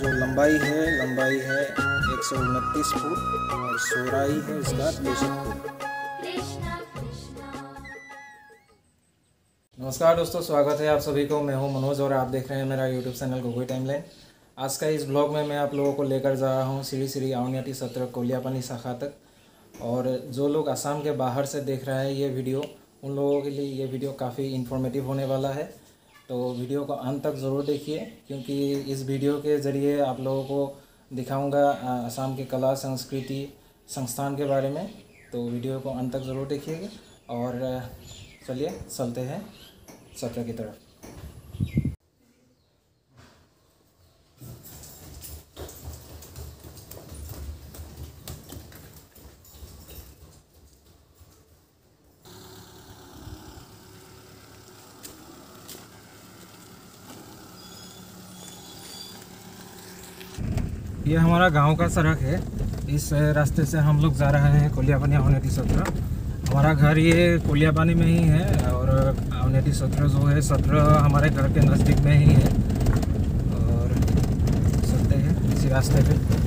जो लंबाई है 129 फुट और चौड़ाई है इसका 63 फुट। नमस्कार दोस्तों, स्वागत है आप सभी को। मैं हूं मनोज और आप देख रहे हैं मेरा यूट्यूब चैनल गोगोई टाइमलाइन। आज का इस ब्लॉग में मैं आप लोगों को लेकर जा रहा हूं श्री श्री औनियाटी सत्र कोलियापानी शाखा तक। और जो लोग असम के बाहर से देख रहे हैं ये वीडियो, उन लोगों के लिए ये वीडियो काफ़ी इन्फॉर्मेटिव होने वाला है, तो वीडियो को अंत तक ज़रूर देखिए, क्योंकि इस वीडियो के ज़रिए आप लोगों को दिखाऊँगा असम के कला संस्कृति संस्थान के बारे में। तो वीडियो को अंत तक ज़रूर देखिएगा और चलिए चलते हैं सत्र की तरफ। ये हमारा गांव का सड़क है, इस रास्ते से हम लोग जा रहे हैं कोलियापानी औनियाटी सत्र। हमारा घर ये कोलियापानी में ही है और औनियाटी सत्र जो है हमारे घर के नज़दीक में ही है। और चलते हैं इसी रास्ते पे।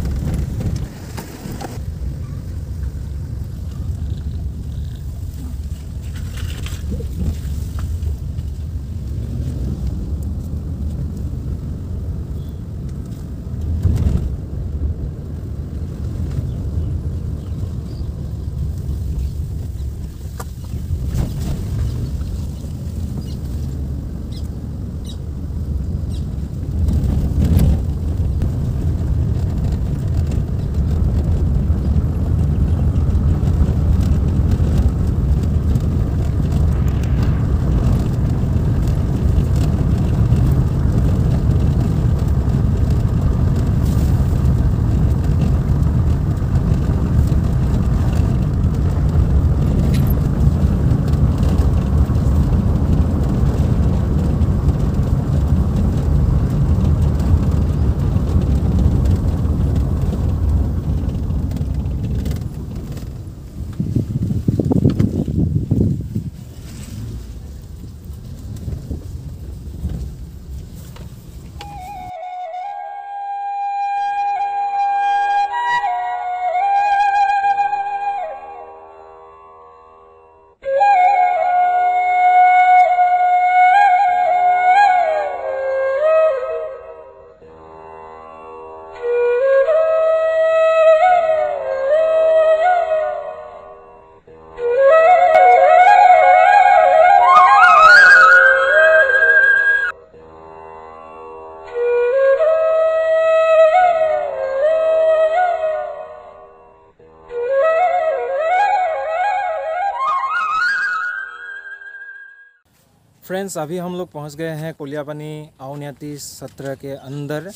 फ्रेंड्स, अभी हम लोग पहुंच गए हैं कोलियापानी औनियाटी सत्र के अंदर।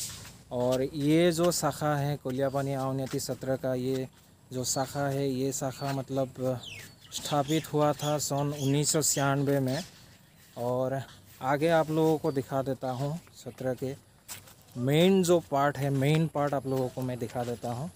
और ये जो शाखा है कोलियापानी औनियाटी सत्र का, ये जो शाखा है ये शाखा मतलब स्थापित हुआ था सन 1996 में। और आगे आप लोगों को दिखा देता हूं सत्र के मेन जो पार्ट है, मेन पार्ट आप लोगों को मैं दिखा देता हूं।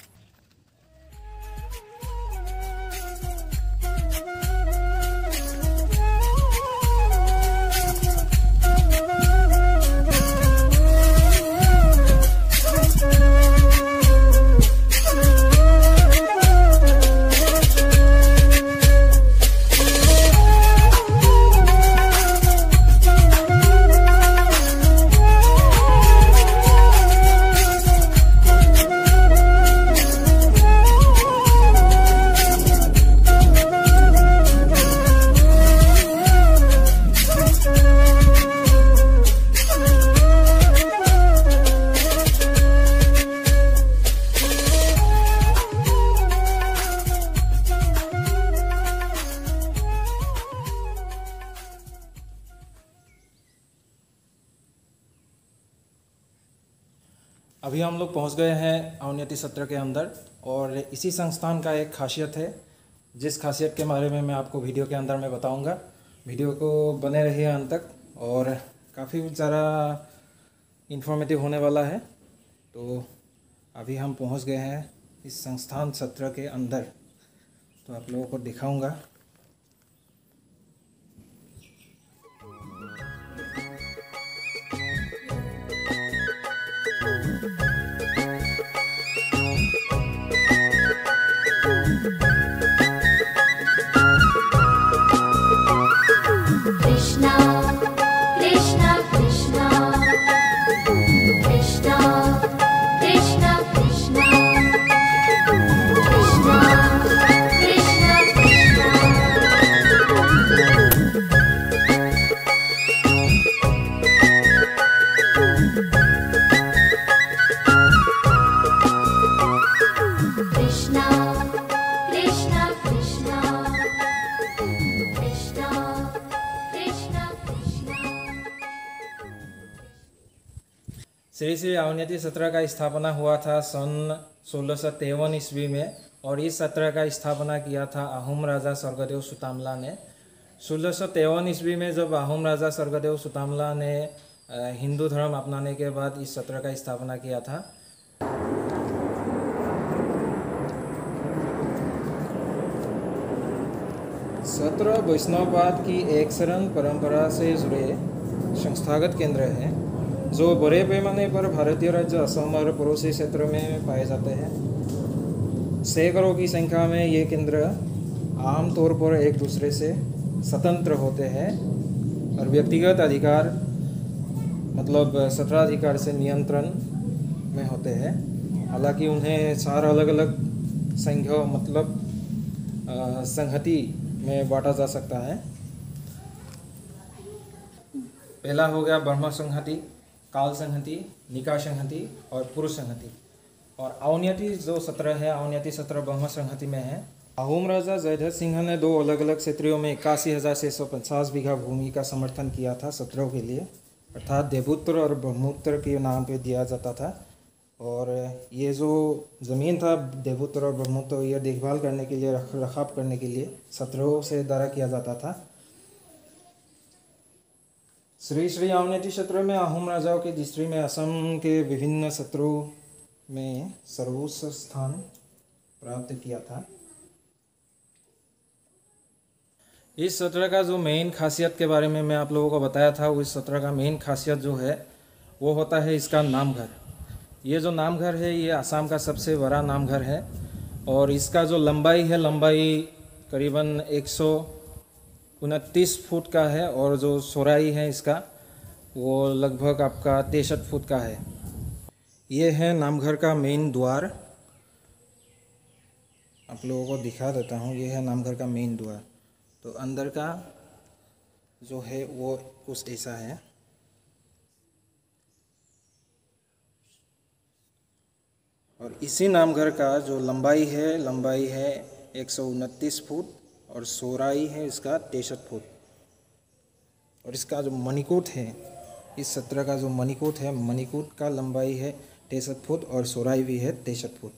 अभी हम लोग पहुंच गए हैं औनियाटी सत्र के अंदर। और इसी संस्थान का एक खासियत है, जिस खासियत के बारे में मैं आपको वीडियो के अंदर मैं बताऊंगा। वीडियो को बने रहिए अंत तक और काफ़ी ज़्यादा इन्फॉर्मेटिव होने वाला है। तो अभी हम पहुंच गए हैं इस संस्थान सत्र के अंदर। तो आप लोगों को दिखाऊंगा। श्री श्री औनित्य सत्र का स्थापना हुआ था सन 1653 ईस्वी में और इस सत्र का स्थापना किया था अहोम राजा स्वर्गदेव सुतामला ने। 1653 ईस्वी में जब अहोम राजा स्वर्गदेव सुतामला ने हिंदू धर्म अपनाने के बाद इस सत्र का स्थापना किया था। सत्र वैष्णववाद की एक शरण परंपरा से जुड़े संस्थागत केंद्र है जो बड़े पैमाने पर भारतीय राज्य असम और पड़ोसी क्षेत्र में पाए जाते हैं। सैकड़ों की संख्या में ये केंद्र आमतौर पर एक दूसरे से स्वतंत्र होते हैं और व्यक्तिगत अधिकार मतलब सत्राधिकार से नियंत्रण में होते हैं। हालांकि उन्हें चार अलग अलग संघ मतलब संहति में बांटा जा सकता है। पहला हो गया ब्रह्मा संहति, काल संहति, निका संहति और पुरुष संहति। और औनियाति जो सत्र है औनियाति सत्र ब्रह्म संहति में है। अहोम राजा जयधर सिंह ने दो अलग अलग क्षेत्रों में 81,650 बीघा भूमि का समर्थन किया था सत्रों के लिए, अर्थात देवोत्तर और ब्रह्मोत्तर के नाम पे दिया जाता था। और ये जो ज़मीन था देवोत्तर और ब्रह्मोत्तर यह देखभाल करने के लिए रखरखाव करने के लिए सत्रों से द्वारा किया जाता था। श्री श्री औनियाति सत्र में अहोम राजाओं की दृष्टि में असम के विभिन्न सत्रों में सर्वोच्च स्थान प्राप्त किया था। इस सत्र का जो मेन खासियत के बारे में मैं आप लोगों को बताया था, उस सत्र का मेन खासियत जो है वो होता है इसका नामघर। ये जो नामघर है ये असम का सबसे बड़ा नामघर है और इसका जो लंबाई है लंबाई करीबन 129 फुट का है और जो चौड़ाई है इसका वो लगभग आपका 63 फुट का है। ये है नामघर का मेन द्वार, आप लोगों को दिखा देता हूँ। ये है नामघर का मेन द्वार, तो अंदर का जो है वो कुछ ऐसा है। और इसी नामघर का जो लंबाई है 129 फुट और चौड़ाई है इसका 63 फुट। और इसका जो मणिकूट है, इस सत्र का जो मणिकूट है, मणिकूट का लंबाई है 63 फुट और चौड़ाई भी है 63 फुट।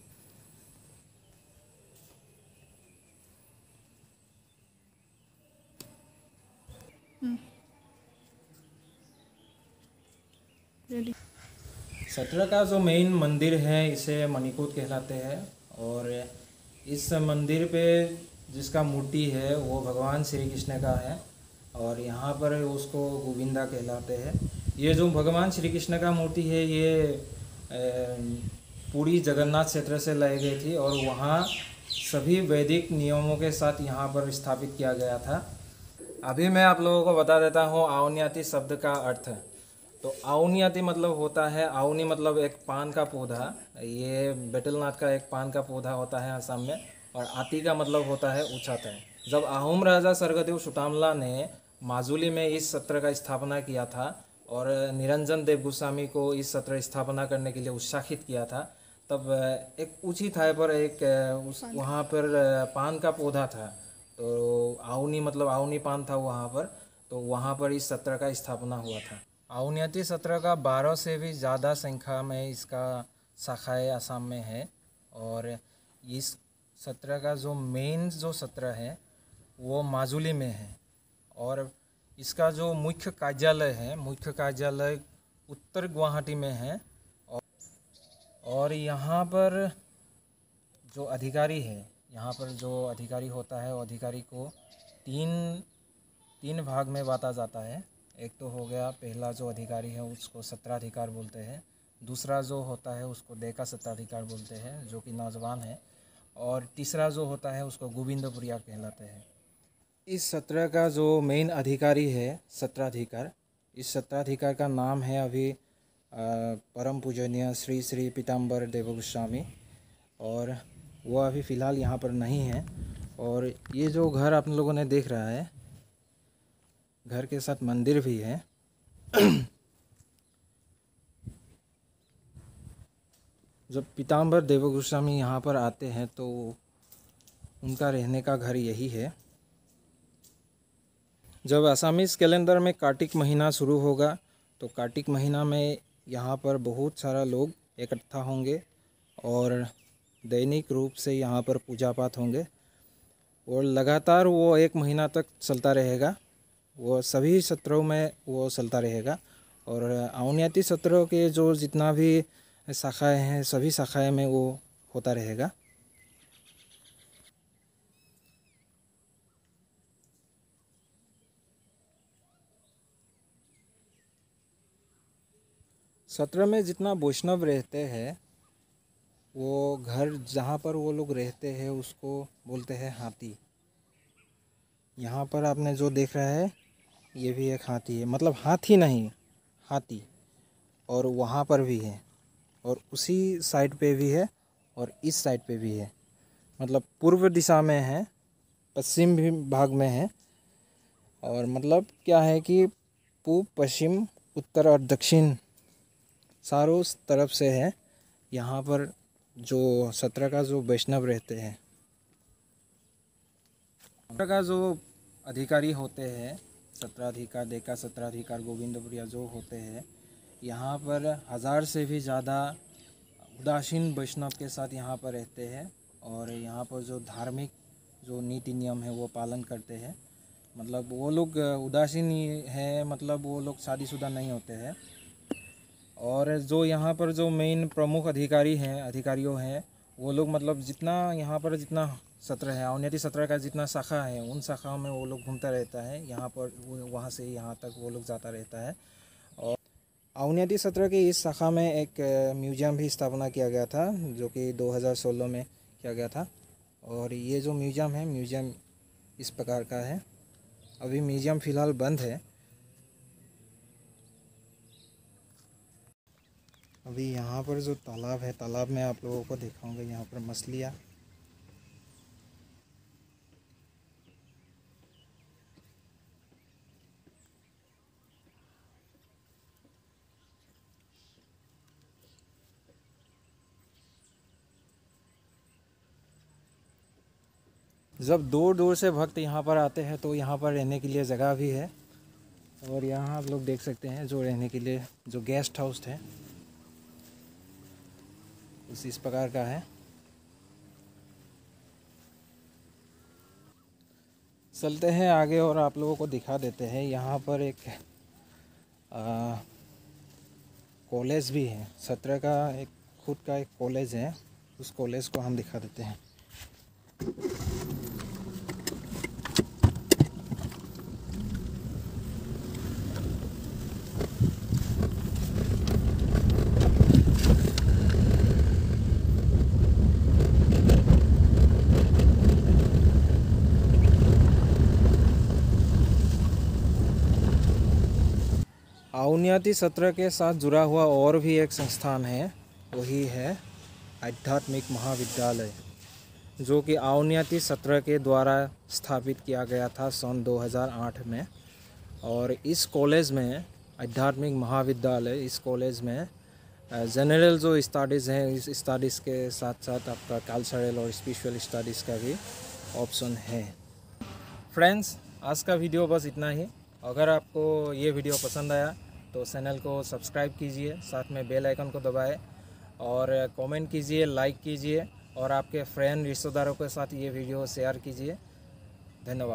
सत्र का जो मेन मंदिर है इसे मणिकूट कहलाते हैं और इस मंदिर पे जिसका मूर्ति है वो भगवान श्री कृष्ण का है और यहाँ पर उसको गोविंदा कहलाते हैं। ये जो भगवान श्री कृष्ण का मूर्ति है ये पूरी जगन्नाथ क्षेत्र से लाई गई थी और वहाँ सभी वैदिक नियमों के साथ यहाँ पर स्थापित किया गया था। अभी मैं आप लोगों को बता देता हूँ औनियाति शब्द का अर्थ। तो औनियाति मतलब होता है, औनी मतलब एक पान का पौधा, ये बेटलनाथ का एक पान का पौधा होता है असम में, और आती का मतलब होता है उछाता है। जब अहोम राजा स्वर्गदेव सुतामला ने माजुली में इस सत्र का स्थापना किया था और निरंजनदेव गोस्वामी को इस सत्र स्थापना करने के लिए उत्साहित किया था, तब एक ऊँची थाई पर एक वहाँ पर पान का पौधा था, तो आउनी मतलब आउनी पान था वहाँ पर, तो वहाँ पर इस सत्र का स्थापना हुआ था। औनियाति सत्र का 12 से भी ज़्यादा संख्या में इसका शाखाएँ असम में है और इस सत्र का जो मेन जो सत्र है वो माजुली में है और इसका जो मुख्य कार्यालय उत्तर गुवाहाटी में है। और यहाँ पर जो अधिकारी है यहाँ पर जो अधिकारी होता है वो अधिकारी को तीन भाग में बांटा जाता है। एक तो हो गया पहला जो अधिकारी है उसको सत्राधिकार बोलते हैं, दूसरा जो होता है उसको देखा सत्राधिकार बोलते हैं जो कि नौजवान है, और तीसरा जो होता है उसको गोविंदपुरिया कहलाते हैं। इस सत्र का जो मेन अधिकारी है सत्राधिकार, इस सत्राधिकार का नाम है अभी परम पूजनीय श्री श्री पीताम्बर देव गोस्वामी, और वो अभी फ़िलहाल यहाँ पर नहीं है। और ये जो घर आप लोगों ने देख रहा है, घर के साथ मंदिर भी है। जब पीताम्बर देव गोस्वामी यहाँ पर आते हैं तो उनका रहने का घर यही है। जब असामीज कैलेंडर में कार्तिक महीना शुरू होगा तो कार्तिक महीना में यहाँ पर बहुत सारा लोग इकट्ठा होंगे और दैनिक रूप से यहाँ पर पूजा पाठ होंगे और लगातार वो एक महीना तक चलता रहेगा। वो सभी सत्रों में वो चलता रहेगा और औनियाती सत्रों के जो जितना भी शाखाएं हैं सभी शाखाएं में वो होता रहेगा। सत्र में जितना वैष्णव रहते हैं वो घर जहाँ पर वो लोग रहते हैं उसको बोलते हैं हाथी। यहाँ पर आपने जो देख रहा है ये भी एक हाथी है, मतलब हाथी नहीं हाथी, और वहाँ पर भी है और उसी साइड पे भी है और इस साइड पे भी है, मतलब पूर्व दिशा में है, पश्चिम भी भाग में है। और मतलब क्या है कि पूर्व पश्चिम उत्तर और दक्षिण चारों तरफ से है यहाँ पर जो सत्र का जो वैष्णव रहते हैं। सत्र का जो अधिकारी होते हैं सत्राधिकार, देखा सत्राधिकार, गोविंदपुरिया जो होते हैं, यहाँ पर 1000 से भी ज़्यादा उदासीन वैष्णव के साथ यहाँ पर रहते हैं और यहाँ पर जो धार्मिक जो नीति नियम है वो पालन करते हैं। मतलब वो लोग उदासीन है, मतलब वो लोग शादीशुदा नहीं होते हैं। और जो यहाँ पर जो मेन प्रमुख अधिकारी हैं अधिकारियों हैं वो लोग मतलब जितना यहाँ पर जितना सत्र है औनियाती सत्र का जितना शाखा है उन शाखाओं में वो लोग घूमता रहता है, यहाँ पर वहाँ से यहाँ तक वो लोग जाता रहता है। और औनियाती सत्र के इस शाखा में एक म्यूजियम भी स्थापना किया गया था जो कि 2016 में किया गया था। और ये जो म्यूजियम है, म्यूजियम इस प्रकार का है। अभी म्यूजियम फ़िलहाल बंद है। अभी यहाँ पर जो तालाब है, तालाब में आप लोगों को दिखाऊंगा यहाँ पर मछलियाँ। जब दूर दूर से भक्त यहाँ पर आते हैं तो यहाँ पर रहने के लिए जगह भी है। और यहाँ आप लोग देख सकते हैं जो रहने के लिए जो गेस्ट हाउस है उसी इस प्रकार का है। चलते हैं आगे और आप लोगों को दिखा देते हैं। यहाँ पर एक कॉलेज भी है, सत्र का एक खुद का एक कॉलेज है, उस कॉलेज को हम दिखा देते हैं। औनियाती सत्र के साथ जुड़ा हुआ और भी एक संस्थान है, वही है आध्यात्मिक महाविद्यालय जो कि औनियाती सत्र के द्वारा स्थापित किया गया था सन 2008 में। और इस कॉलेज में आध्यात्मिक महाविद्यालय, इस कॉलेज में जनरल जो स्टडीज़ हैं, इस स्टडीज़ के साथ साथ आपका कल्चरल और स्पिरिचुअल स्टडीज़ का भी ऑप्शन है। फ्रेंड्स, आज का वीडियो बस इतना ही। अगर आपको ये वीडियो पसंद आया तो चैनल को सब्सक्राइब कीजिए, साथ में बेल आइकन को दबाएं और कमेंट कीजिए, लाइक कीजिए और आपके फ्रेंड रिश्तेदारों के साथ ये वीडियो शेयर कीजिए। धन्यवाद।